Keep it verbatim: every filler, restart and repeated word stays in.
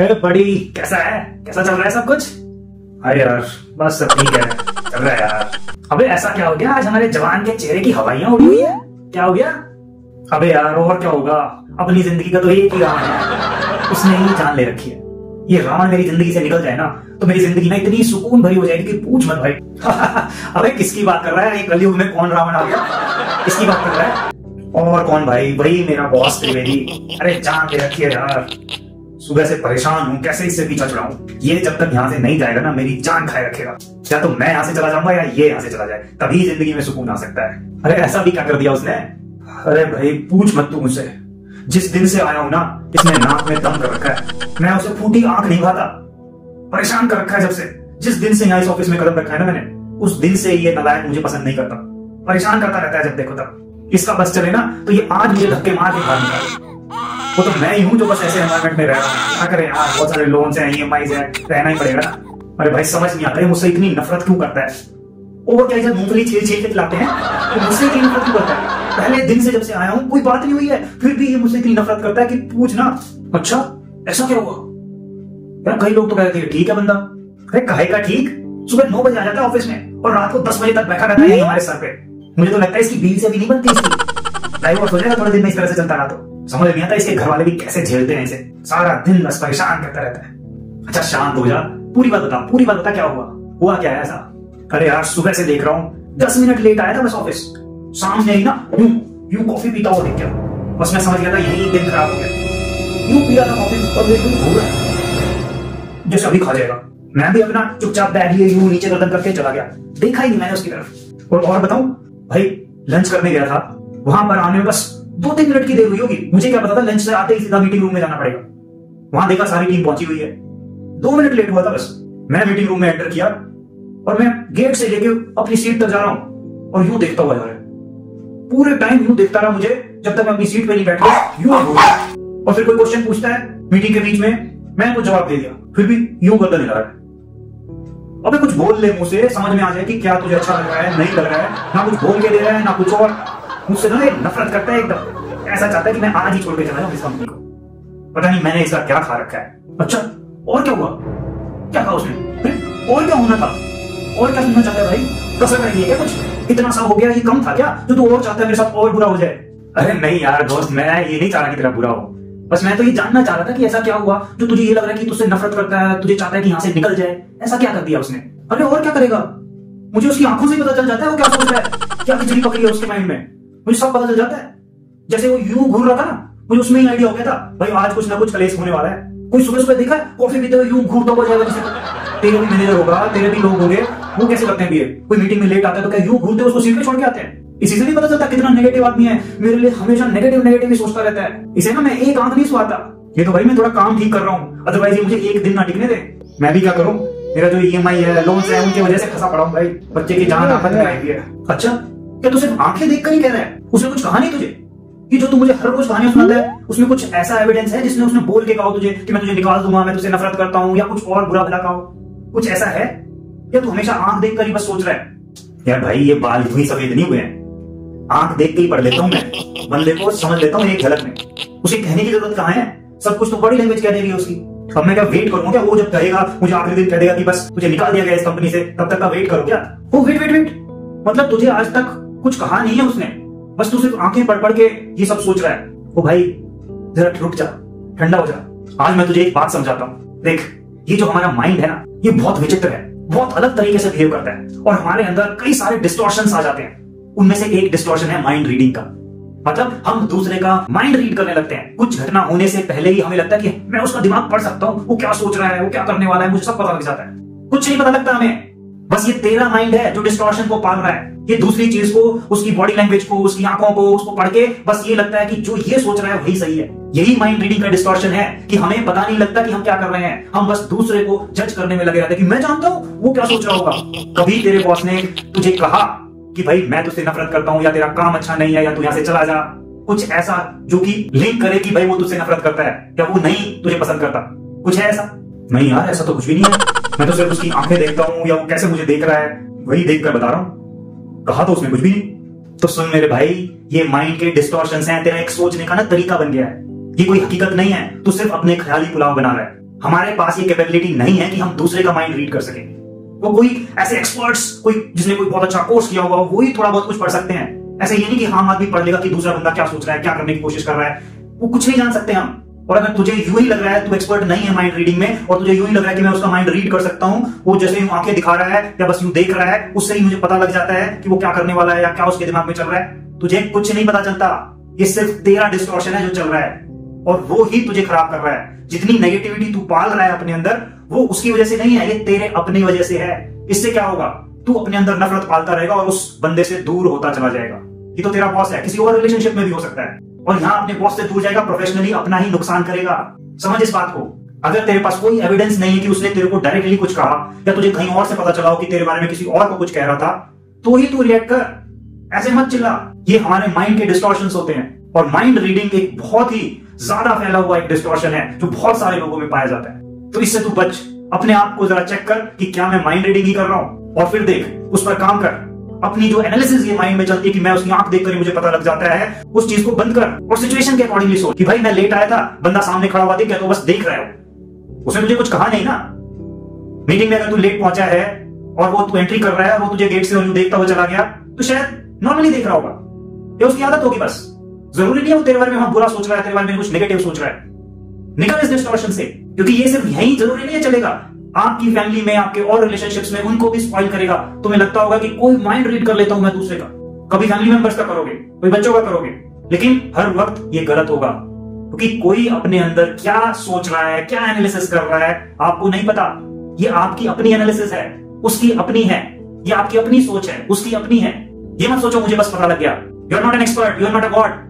फिर बड़ी कैसा है, कैसा चल रहा है सब कुछ? अरे यार बस सब ठीक है, चल रहा है यार। अबे ऐसा क्या हो गया, आज हमारे जवान के चेहरे की हवाइयां उड़ी हुई है, क्या हो गया? अबे यार और क्या होगा, अपनी जिंदगी का तो एक ही राम है, उसने ही जान ले रखी है। ये रावण मेरी जिंदगी से निकल जाए ना तो मेरी जिंदगी में इतनी सुकून भरी हो जाएगी कि पूछ मत भाई। अबे किसकी बात कर रहा है, एक कलयुग में कौन रावण आ गया, किसकी बात कर रहा है? और कौन भाई, वही मेरा बॉस त्रिवेदी। अरे जान ले रखी है यार, सुबह से परेशान हूँ कैसे इससे पीछा छुड़ाऊं। ये जब तक यहाँ से नहीं जाएगा ना मेरी जान खाए रखेगा, या तो मैं यहाँ से चला जाऊंगा या ये यहाँ से चला जाए, तभी जिंदगी में सुकून आ सकता है। अरे ऐसा भी क्या कर दिया उसने? अरे भाई पूछ मत तू मुझसे, जिस दिन से आया हूँ ना इसने नाक में दम कर रखा है, मैं उसे फूटी आंख नहीं खाता, परेशान कर रखा है जब से। जिस दिन से यहाँ इस ऑफिस में कदम रखा है ना मैंने, उस दिन से ये नालायक मुझे पसंद नहीं करता, परेशान करता रहता है जब देखो तब। इसका बस चले ना तो ये आज मुझे धक्के मार के बाहर निकाल। वो तो मैं ही हूँ जो बस ऐसे एनवायरमेंट में रह रहा हूँ, क्या करें यार, बहुत सारे लोन्स हैं, ई एम आईज़ हैं, रहना ही पड़ेगा। अरे भाई समझ नहीं आता है मुझसे इतनी नफरत क्यों करता है। और क्या जब मूंगफली छील छील के खिलाते हैं तो मुझसे इतनी नफरत क्यों करता है? पहले दिन से जब से आया हूँ कोई बात नहीं हुई है, फिर भी ये मुझसे इतनी नफरत करता है कि पूछना। अच्छा ऐसा क्या हुआ यार, कई लोग तो कहते हैं ठीक है बंदा, अरे काहे का ठीक, सुबह नौ बजे आ जाता है ऑफिस में और रात को दस बजे तक बैठा रहता है हमारे सर पे। मुझे तो लगता है इसकी बीवी से भी नहीं बनती, डाइवोर्स हो जाएगा थोड़े दिन में इस तरह से चलता रहा तो। समझ नहीं आता इसके घर वाले भी कैसे झेलते हैं इसे, सारा दिन बस परेशान करता रहता है। अच्छा शांत हो जा, पूरी बात बता, पूरी बात बता क्या हुआ, हुआ क्या है ऐसा? अरे यार सुबह से देख रहा हूँ, दस मिनट लेट आया था बस ऑफिस, सामने ही ना यूं यूं कॉफी पीता हुआ दिख गया, बस मैं समझ गया था यही दिन खराब हो गया। यूं पी रहा था कॉफी और बिल्कुल घूर रहा है जैसे अभी खा जाएगा। मैं भी अपना चुपचाप बैठ लिए यूं नीचे गर्दन करके चला गया, देखा ही नहीं मैंने उसकी तरफ। और बताऊं भाई, लंच करने गया था, वहां पर आने में बस दो तीन मिनट की देर हुई होगी, मुझे क्या पता था लंच से आते ही सीधा मीटिंग रूम में जाना पड़ेगा। वहां देखा सारी टीम पहुंची हुई है, दो मिनट लेट हुआ था बस। मैं मीटिंग रूम में एंटर किया और मैं गेट से लेके अपनी सीट तक जा रहा हूं और यूं देखता हुआ जा रहा है, पूरे टाइम यूं देखता रहा मुझे जब तक मैं अपनी सीट पे नहीं बैठ गया। यूं और फिर कोई क्वेश्चन पूछता है मीटिंग के बीच में, मैं कुछ जवाब दे दिया, फिर भी यूं गर्दन हिला रहा है। अबे कुछ बोल ले मुझसे, समझ में आ जाए कि क्या तुझे अच्छा लग रहा है, नहीं लग रहा है, ना कुछ बोल के दे रहा है ना कुछ। और मुझसे ना एक नफरत करता है एकदम, ऐसा चाहता है कि मैं आज ही छोड़ के चला जाऊं इस कंपनी को, पता नहीं मैंने इसका क्या खा रखा है। अच्छा और क्या हुआ, क्या कहा उसने, और क्या होना था, और क्या सुनना चाहता है भाई, कसर रही है क्या कुछ, इतना सा हो गया ये कम था क्या जो तू और चाहता है मेरे साथ और बुरा हो जाए? अरे नहीं यार दोस्त, मैं ये नहीं चाह रहा कि तेरा बुरा हो, बस मैं तो ये जानना चाह रहा था कि ऐसा क्या हुआ जो तुझे ये लग रहा है कि तुझसे नफरत करता है, तुझे चाहता है कि यहाँ से निकल जाए, ऐसा क्या कर दिया उसने? अरे और क्या करेगा, मुझे उसकी आंखों से पता चल जाता है वो क्या सोच रहा है, क्या खिचड़ी पकड़ी है उसके माइंड में, मुझे सब पता चल जाता है। जैसे वो यूं घूर रहा था ना, मुझे उसमें ही आइडिया हो गया था भाई आज कुछ ना कुछ कलेश होने वाला है। कोई सुबह सुबह देखा है कॉफी पीते हुए यूं घूरता हुआ जाएगा किसी को, तेरे भी मैनेजर होगा, तेरे भी लोग होंगे, वो कैसे करते हैं बिहेव, कोई मीटिंग में लेट आता है तो क्या यूं घूरते उसको सीट पे छोड़ के आते हैं? इसी से नहीं पता चलता कितना नेगेटिव आदमी है, मेरे लिए हमेशा नेगेटिव नेगेटिव ही सोचता रहता है। इसे ना मैं एक आंख नहीं सुहाता, ये तो भाई मैं थोड़ा काम ठीक कर रहा हूँ, अदरवाइज ये मुझे एक दिन ना टिकने दे। मैं भी क्या करूँ, मेरा जो ई एम आई है, लोन है, उनकी वजह से फंसा पड़ा हूँ भाई, बच्चे की जान आफत में आई हुई है। अच्छा क्या तू सिर्फ आंखें देखकर ही कह रहा है, उसने कुछ कहा नहीं तुझे? ये जो तू मुझे हर रोज कहानियां सुनाता है उसमें कुछ ऐसा एविडेंस है जिसने उसने बोल के कहा तुझे कि मैं तुझे निकाल दूंगा, मैं तुझसे नफरत करता हूँ, या कुछ और बुरा भला कहा, कुछ ऐसा है या तू हमेशा आंख देखकर ही बस सोच रहा है? यार भाई ये बाल भी सफेद नहीं हुए हैं, आंख देख के ही पढ़ लेता हूँ मैं, बंदे को समझ लेता हूँ एक झलक में, उसे कहने की जरूरत कहाँ है, सब कुछ तो बॉडी लैंग्वेज कह दे रही है उसकी। अब मैं क्या वेट करूँ क्या, वो जब कहेगा मुझे आखिरी दिन कह देगा कि बस तुझे निकाल दिया गया इस कंपनी से, तब तक का वेट करो क्या? वो वेट वेट वेट मतलब तुझे आज तक कुछ कहा नहीं है उसने, बस तू सिर्फ आंखें पढ़ पढ़ के ये सब सोच रहा है। ओ भाई जरा रुक जा, ठंडा हो जा, आज मैं तुझे एक बात समझाता हूँ। देख ये जो हमारा माइंड है ना ये बहुत विचित्र है, बहुत अलग तरीके से बिहेव करता है और हमारे अंदर कई सारे डिस्टॉर्शंस आ जाते हैं, उनमें से एक डिस्टॉर्शन है माइंड रीडिंग का, मतलब हम दूसरे का माइंड रीड करने लगते हैं। कुछ घटना होने से पहले ही हमें लगता है कि मैं उसका दिमाग पढ़ सकता हूँ, वो क्या सोच रहा है, वो क्या करने वाला है, मुझे सब पता लग जाता है। कुछ नहीं पता लगता हमें, बस ये तेरा माइंड है जो डिस्टॉर्शन को पाल रहा है, ये दूसरी चीज को, उसकी बॉडी लैंग्वेज को, उसकी आंखों को, उसको पढ़ के बस ये लगता है कि जो ये सोच रहा है वही सही है। यही माइंड रीडिंग का डिस्टॉर्शन है कि हमें पता नहीं लगता कि हम क्या कर रहे हैं, हम बस दूसरे को जज करने में लगे रहते हैं कि मैं जानता हूँ वो क्या सोच रहा होगा। कभी तेरे बॉस ने तुझे कहा कि भाई मैं तुझसे नफरत करता हूँ, या तेरा काम अच्छा नहीं है, या तू यहाँ से चला जा, कुछ ऐसा जो कि लिंक करे कि भाई वो तुझसे नफरत करता है या वो नहीं तुझे पसंद करता, कुछ है ऐसा? नहीं यार ऐसा तो कुछ भी नहीं है, मैं तो सिर्फ उसकी आंखें देखता हूँ या वो कैसे मुझे देख रहा है वही देखकर बता रहा हूँ, कहा तो उसने कुछ भी नहीं। तो सुन मेरे भाई, ये माइंड के डिस्टॉर्शंस हैं, तेरा एक सोचने का ना तरीका बन गया है, ये कोई हकीकत नहीं है, तू सिर्फ अपने ख्याली पुलाव बना रहा है। हमारे पास ये कैपेबिलिटी नहीं है कि हम दूसरे का माइंड रीड कर सकें। वो कोई ऐसे एक्सपर्ट्स, कोई जिसने कोई बहुत अच्छा कोर्स किया होगा, वही थोड़ा बहुत कुछ पढ़ सकते हैं। ऐसा ये नहीं कि हम आदमी पढ़ लेगा कि दूसरा बंदा क्या सोच रहा है, क्या करने की कोशिश कर रहा है, वो कुछ नहीं जान सकते हम। और अगर तुझे यूं ही लग रहा है तू एक्सपर्ट नहीं है माइंड रीडिंग में, और तुझे यूं ही लग रहा है कि मैं उसका माइंड रीड कर सकता हूं, वो जैसे यूं आंखें दिखा रहा है या बस यूं देख रहा है, उससे ही मुझे पता लग जाता है कि वो क्या करने वाला है या क्या उसके दिमाग में चल रहा है, तुझे कुछ नहीं पता चलता। ये सिर्फ तेरा डिस्टॉर्शन है जो चल रहा है, और वो ही तुझे खराब कर रहा है। जितनी नेगेटिविटी तू पाल रहा है अपने अंदर, वो उसकी वजह से नहीं है, ये तेरे अपनी वजह से है। इससे क्या होगा, तू अपने अंदर नफरत पालता रहेगा और उस बंदे से दूर होता चला जाएगा। ये तो तेरा बॉस है, किसी और रिलेशनशिप में भी हो सकता है, और यहाँ अपने बॉस से दूर जाएगा, प्रोफेशनली अपना ही नुकसान करेगा। समझ इस बात को। अगर तेरे पास कोई एविडेंस नहीं है कि उसने तेरे को डायरेक्टली कुछ कहा, या तुझे कहीं और से पता चला हो कि तेरे बारे में किसी और को कुछ कह रहा था, तो ही तू रिएक्ट कर। ऐसे मत चिल्ला। ये हमारे माइंड के डिस्टॉर्शंस होते हैं, और माइंड रीडिंग एक बहुत ही ज्यादा फैला हुआ एक डिस्टॉर्शन है जो बहुत सारे लोगों में पाया जाता है। तो इससे तू बच। अपने आप को जरा चेक कर कि क्या मैं माइंड रीडिंग ही कर रहा हूं, और फिर देख, उस पर काम कर। अपनी जो एनालिसिस ये माइंड में चलती है कि मैं उसकी आंख देखकर ही मुझे पता लग जाता है, उस चीज को बंद कर और सिचुएशन के अकॉर्डिंगली सोच कि भाई मैं लेट आया था, बंदा सामने खड़ा हुआ दिख गया तो बस देख रहा हो, उसने तुझे कुछ कहा नहीं ना। मीटिंग में अगर तू लेट पहुंचा है और वो तू एंट्री कर रहा है और वो तुझे गेट से देखता हुआ चला गया, तो शायद नॉर्मली देख रहा होगा, ये उसकी आदत होगी। बस जरूरी नहीं है वो तेरे बारे में हम बुरा सोच रहा है, तेरे बारे में कुछ नेगेटिव सोच रहा है। निकल इस डिस्टॉर्शन से, क्योंकि ये सिर्फ यही जरूरी नहीं है चलेगा, आपकी फैमिली में, आपके और रिलेशनशिप्स में उनको भी स्पॉइल करेगा। तुम्हें लगता होगा कि कोई माइंड रीड कर लेता हूं मैं दूसरे का, कभी फैमिली मेंबर्स का करोगे, कोई बच्चों का करोगे, लेकिन हर वक्त ये गलत होगा, क्योंकि कोई अपने अंदर क्या सोच रहा है, क्या एनालिसिस कर रहा है, आपको नहीं पता। ये आपकी अपनी एनालिसिस है, उसकी अपनी है, ये आपकी अपनी सोच है, उसकी अपनी है। ये मत सोचो मुझे बस पता लग गया। You are not an expert, you are not a God.